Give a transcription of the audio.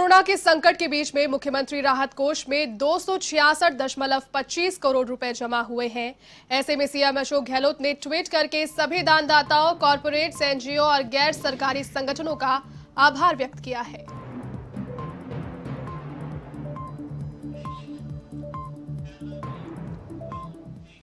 Corona के संकट के बीच में मुख्यमंत्री राहत कोष में 266.25 करोड़ रुपए जमा हुए हैं। ऐसे में सीएम अशोक गहलोत ने ट्वीट करके सभी दानदाताओं, कॉर्पोरेट्स, एनजीओ और गैर सरकारी संगठनों का आभार व्यक्त किया है।